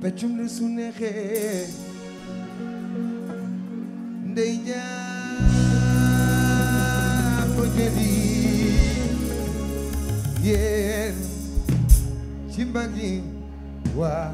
peccum lu su neexee ndey jaa ko jëli yéen ci mbagi waa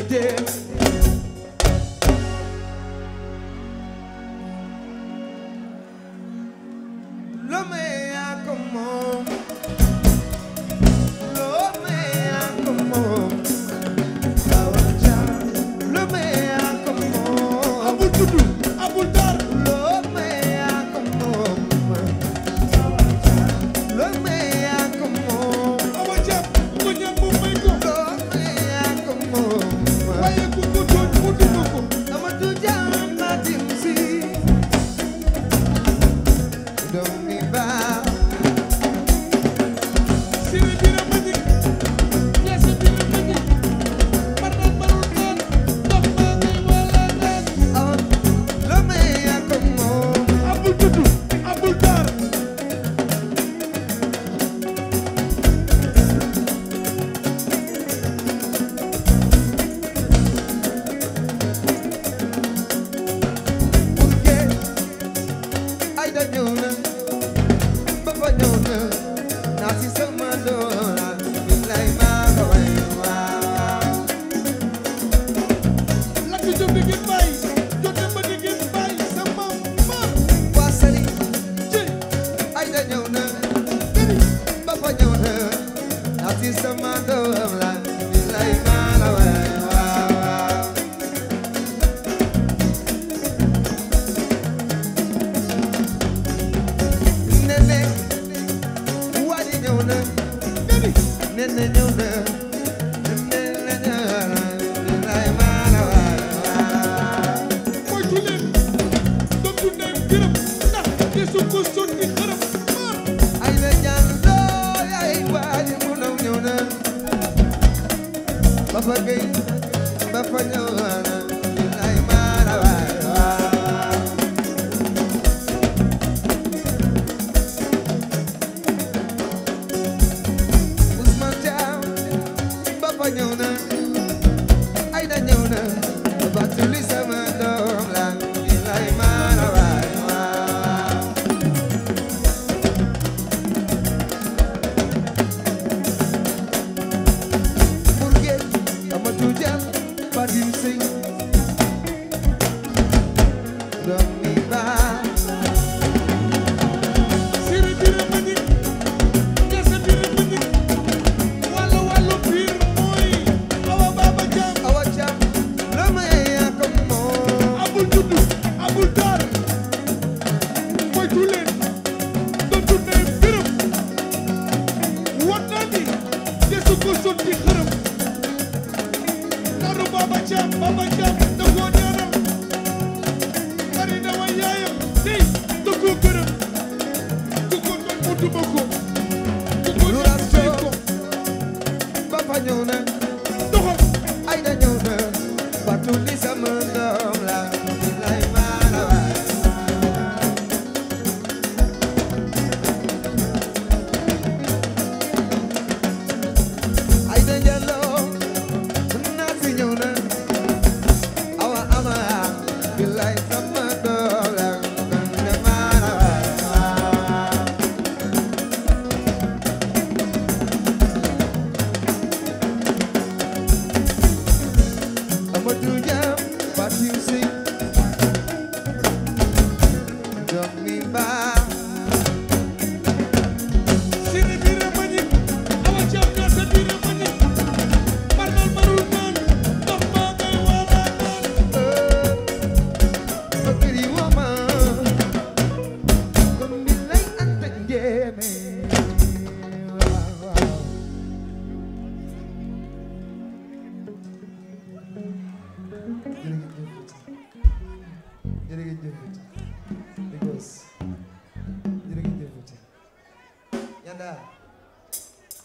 péter.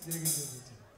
Jërëjëf jëf